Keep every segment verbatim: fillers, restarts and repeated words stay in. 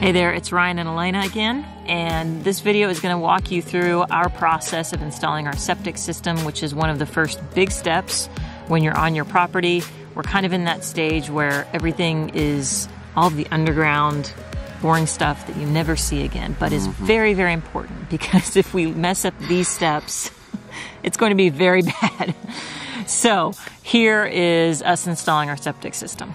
Hey there, it's Ryan and Elena again, and this video is going to walk you through our process of installing our septic system, which is one of the first big steps when you're on your property. We're kind of in that stage where everything is all of the underground, boring stuff that you never see again, but is mm-hmm. very, very important, because if we mess up these steps, it's going to be very bad. So here is us installing our septic system.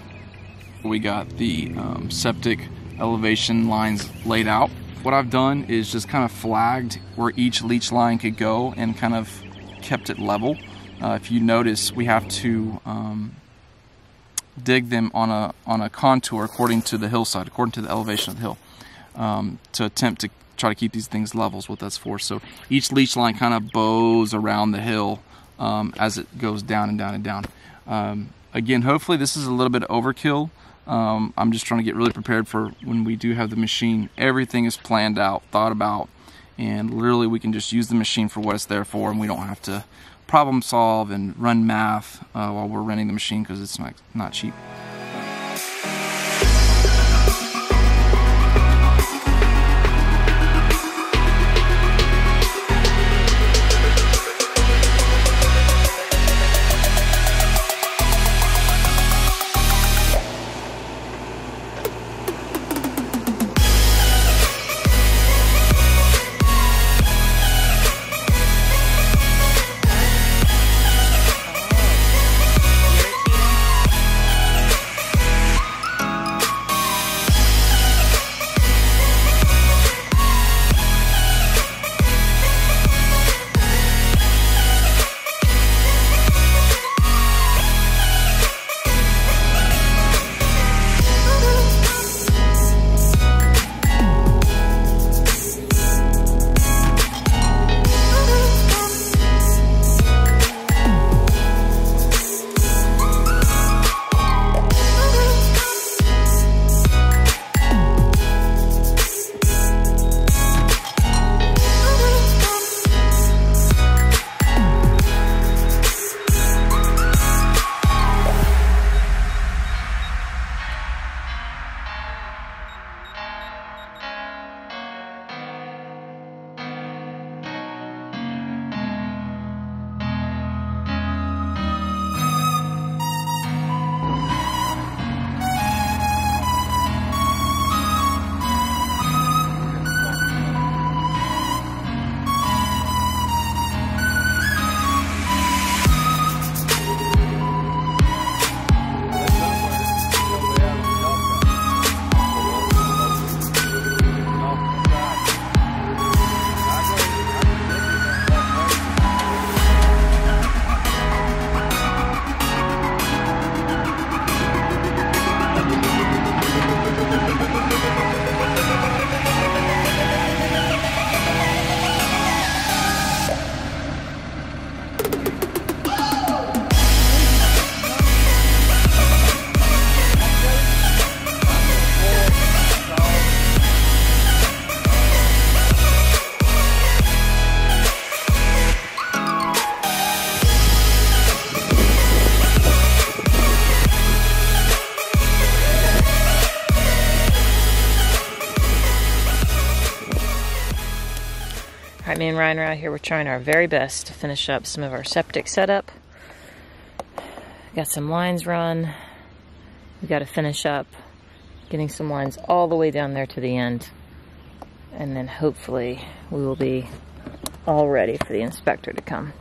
We got the um, septic elevation lines laid out. What I've done is just kind of flagged where each leach line could go and kind of kept it level. Uh, if you notice, we have to um, dig them on a on a contour according to the hillside, according to the elevation of the hill, um, to attempt to try to keep these things level is what that's for. So each leach line kind of bows around the hill um, as it goes down and down and down. Um, again, hopefully this is a little bit of overkill. Um, I'm just trying to get really prepared for when we do have the machine. Everything is planned out, thought about, and literally we can just use the machine for what it's there for, and we don't have to problem solve and run math uh, while we're renting the machine, because it's not, not cheap. Me and Ryan are out here. We're trying our very best to finish up some of our septic setup. Got some lines run. We've got to finish up getting some lines all the way down there to the end, and then hopefully we will be all ready for the inspector to come.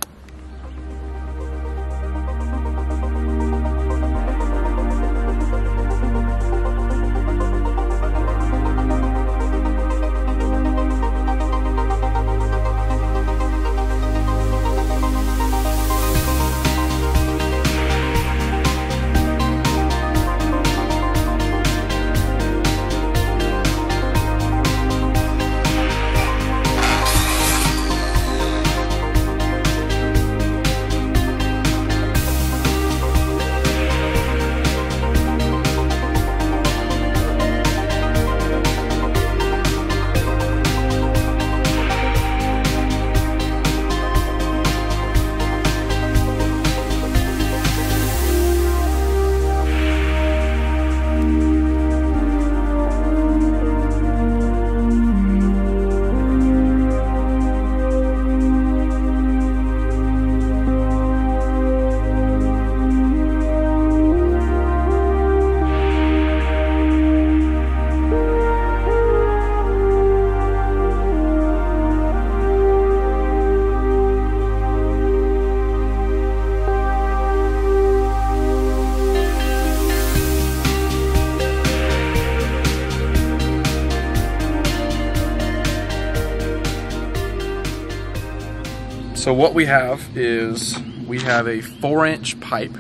So what we have is we have a four inch pipe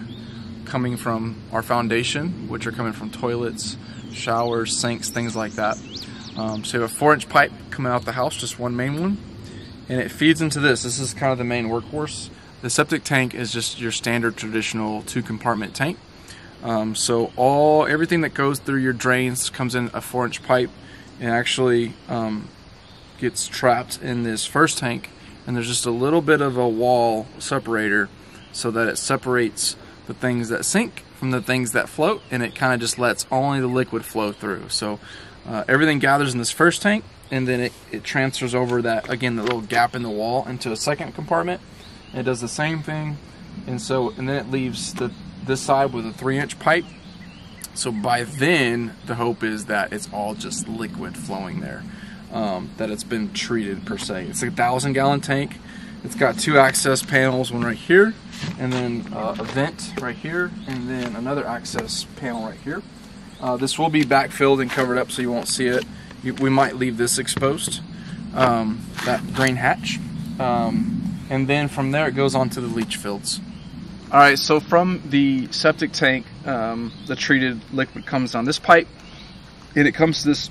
coming from our foundation, which are coming from toilets, showers, sinks, things like that. Um, so you have a four inch pipe coming out the house, just one main one, and it feeds into this. This is kind of the main workhorse. The septic tank is just your standard traditional two compartment tank. Um, so all everything that goes through your drains comes in a four inch pipe and actually um, gets trapped in this first tank, and there's just a little bit of a wall separator so that it separates the things that sink from the things that float, and it kind of just lets only the liquid flow through. So uh, everything gathers in this first tank, and then it, it transfers over that, again, the little gap in the wall into a second compartment. It does the same thing, and so and then it leaves the this side with a three inch pipe. So by then the hope is that it's all just liquid flowing there, um, that it's been treated per se. It's a thousand gallon tank. It's got two access panels, one right here, and then uh, a vent right here, and then another access panel right here. Uh, this will be backfilled and covered up so you won't see it. You, we might leave this exposed, um, that green hatch. Um, and then from there it goes on to the leach fields. All right, so from the septic tank, um, the treated liquid comes down this pipe, and it comes to this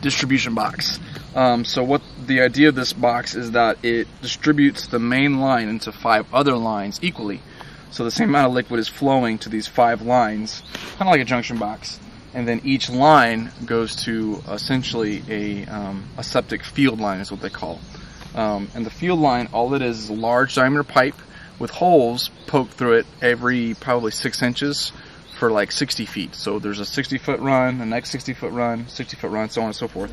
distribution box. Um, so what the idea of this box is that it distributes the main line into five other lines equally. So the same amount of liquid is flowing to these five lines, kind of like a junction box. And then each line goes to essentially a, um, a septic field line is what they call. Um, and the field line, all it is is a large diameter pipe with holes poked through it every probably six inches for like sixty feet. So there's a sixty foot run, the next sixty foot run, sixty foot run, so on and so forth.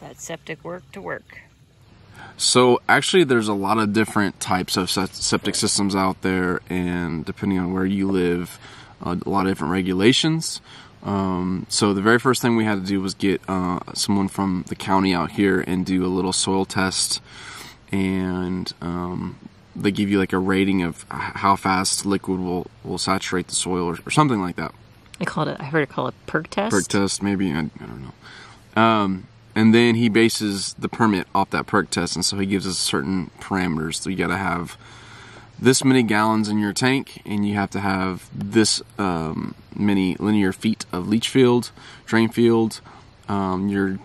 That septic work to work. So actually there's a lot of different types of septic systems out there, and depending on where you live, a lot of different regulations. Um, so the very first thing we had to do was get uh, someone from the county out here and do a little soil test, and um, they give you like a rating of how fast liquid will, will saturate the soil, or, or something like that. I called it, I heard it called a perk test. Perk test, maybe, I, I don't know. Um, And then he bases the permit off that perk test, and so he gives us certain parameters. So you got to have this many gallons in your tank, and you have to have this um, many linear feet of leach field, drain field. Um, your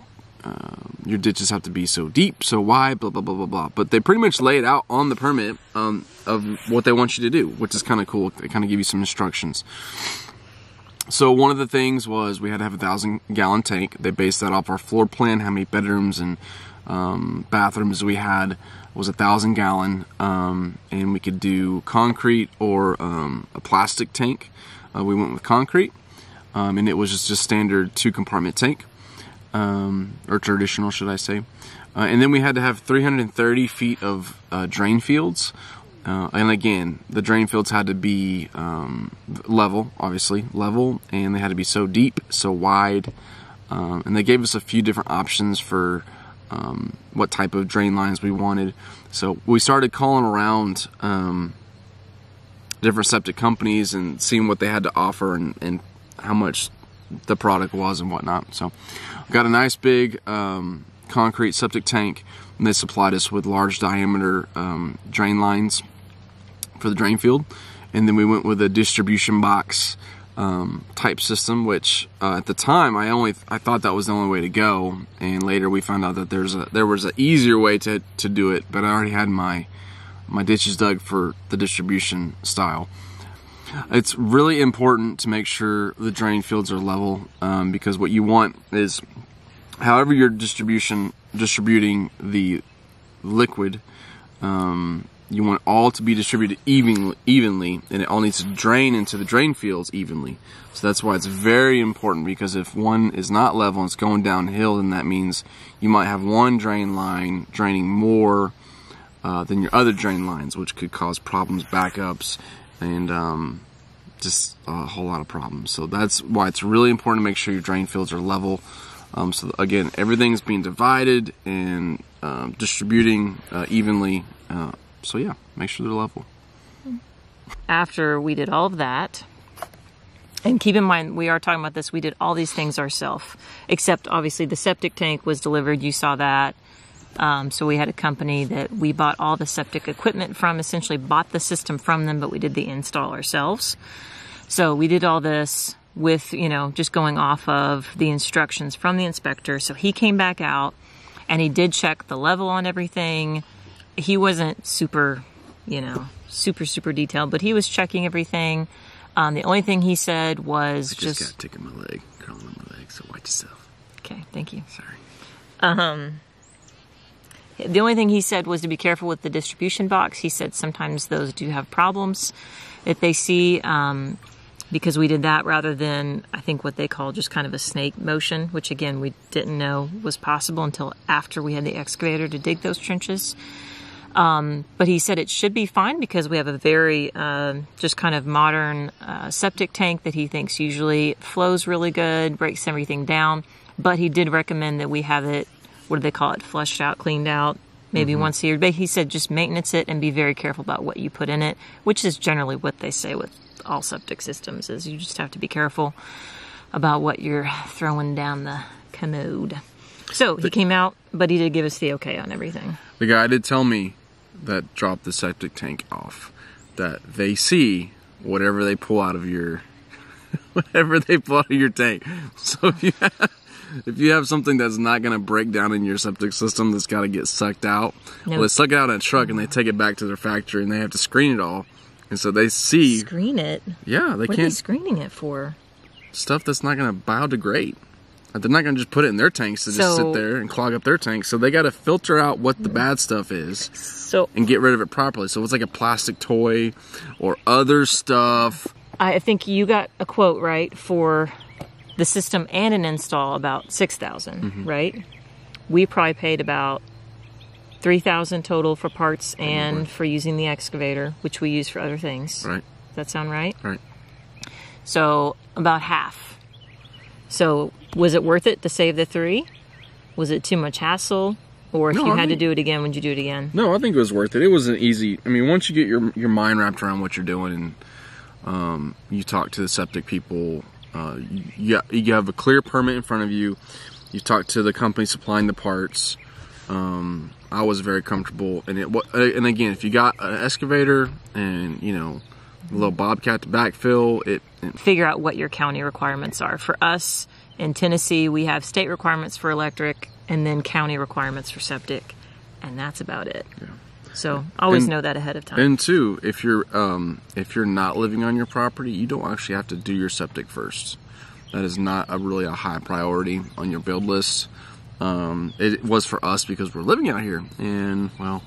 uh, your ditches have to be so deep, so wide, blah blah blah blah blah. But they pretty much lay it out on the permit um, of what they want you to do, which is kind of cool. They kind of give you some instructions. So one of the things was we had to have a thousand gallon tank. They based that off our floor plan, how many bedrooms and um, bathrooms we had was a thousand gallon. Um, and we could do concrete or um, a plastic tank. Uh, we went with concrete, um, and it was just, just standard two compartment tank, um, or traditional, should I say. Uh, and then we had to have three hundred thirty feet of uh, drain fields. Uh, and again, the drain fields had to be um, level, obviously, level, and they had to be so deep, so wide, um, and they gave us a few different options for um, what type of drain lines we wanted. So we started calling around um, different septic companies and seeing what they had to offer, and, and how much the product was and whatnot. So got a nice big um, concrete septic tank, and they supplied us with large diameter um, drain lines for the drain field. And then we went with a distribution box um, type system, which uh, at the time I only I thought that was the only way to go, and later we found out that there's a there was an easier way to to do it, but I already had my my ditches dug for the distribution style. It's really important to make sure the drain fields are level, um, because what you want is, however you're distribution distributing the liquid, um, you want all to be distributed evenly, evenly, and it all needs to drain into the drain fields evenly. So that's why it's very important, because if one is not level and it's going downhill, then that means you might have one drain line draining more uh, than your other drain lines, which could cause problems, backups, and um, just a whole lot of problems. So that's why it's really important to make sure your drain fields are level. Um, so again, everything's being divided and uh, distributing uh, evenly. Uh, So yeah, make sure they're level. After we did all of that, and keep in mind, we are talking about this, we did all these things ourselves, except obviously the septic tank was delivered. You saw that. Um, so we had a company that we bought all the septic equipment from, essentially bought the system from them, but we did the install ourselves. So we did all this with, you know, just going off of the instructions from the inspector. So he came back out and he did check the level on everything. He wasn't super, you know, super, super detailed, but he was checking everything. Um, the only thing he said was I just... just got a tick in my leg, curling in my leg, so watch yourself. Okay, thank you. Sorry. Um, the only thing he said was to be careful with the distribution box. He said sometimes those do have problems that they see, um, because we did that rather than, I think, what they call just kind of a snake motion, which, again, we didn't know was possible until after we had the excavator to dig those trenches. Um, but he said it should be fine because we have a very uh, just kind of modern uh, septic tank that he thinks usually flows really good, breaks everything down. But he did recommend that we have it, what do they call it, flushed out, cleaned out, maybe mm-hmm. once a year. But he said just maintenance it and be very careful about what you put in it, which is generally what they say with all septic systems, is you just have to be careful about what you're throwing down the commode. So he came out, but he did give us the okay on everything. The guy did tell me that dropped the septic tank off that they see whatever they pull out of your whatever they pull out of your tank. So if you have, if you have something that's not going to break down in your septic system that's got to get sucked out, nope. well, they suck it out in a truck and they take it back to their factory and they have to screen it all. And so they see screen it. Yeah, they what can't. What are they screening it for? Stuff that's not going to biodegrade. They're not going to just put it in their tanks to just so, sit there and clog up their tanks. So they got to filter out what the bad stuff is so, and get rid of it properly. So it's like a plastic toy or other stuff. I think you got a quote, right, for the system and an install about six thousand dollars, mm-hmm. right? We probably paid about three thousand dollars total for parts and mm-hmm. for using the excavator, which we use for other things. Right. Does that sound right? Right. So about half. So was it worth it to save the three? Was it too much hassle? Or if no, you I had mean, to do it again, would you do it again? No, I think it was worth it. It was an easy, I mean, once you get your, your mind wrapped around what you're doing and um, you talk to the septic people, uh, you, you have a clear permit in front of you, you talk to the company supplying the parts, um, I was very comfortable. And, it, and again, if you got an excavator and, you know, a little bobcat to backfill it, it figure out what your county requirements are. For us in Tennessee, we have state requirements for electric and then county requirements for septic, and that's about it. Yeah. So always and, know that ahead of time. And two, if you're um if you're not living on your property, you don't actually have to do your septic first. That is not a really a high priority on your build list. Um it was for us because we're living out here and, well,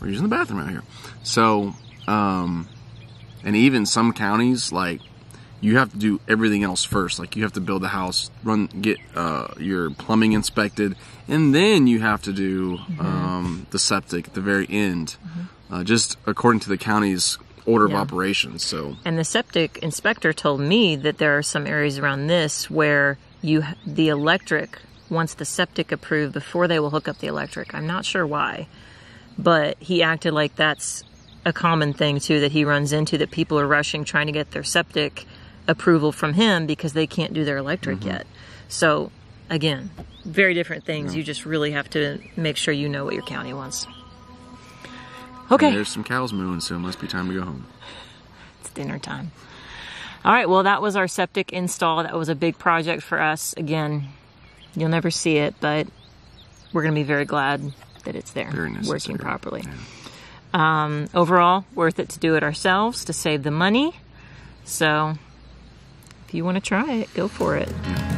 we're using the bathroom out here. So um and even some counties, like, you have to do everything else first. Like, you have to build a house, run, get uh, your plumbing inspected, and then you have to do mm-hmm. um, the septic at the very end, mm-hmm. uh, just according to the county's order yeah. of operations. So, and the septic inspector told me that there are some areas around this where you the electric wants the septic approved before they will hook up the electric. I'm not sure why, but he acted like that's a common thing too that he runs into, that people are rushing trying to get their septic approval from him because they can't do their electric mm-hmm. yet. So again, very different things. Yeah. You just really have to make sure you know what your county wants. Okay. And there's some cows mooing, so it must be time to go home. It's dinner time. All right, well, that was our septic install. That was a big project for us. Again, you'll never see it, but we're going to be very glad that it's there, very necessary, working properly. Yeah. Um, overall, worth it to do it ourselves, to save the money. So if you want to try it, go for it. Yeah.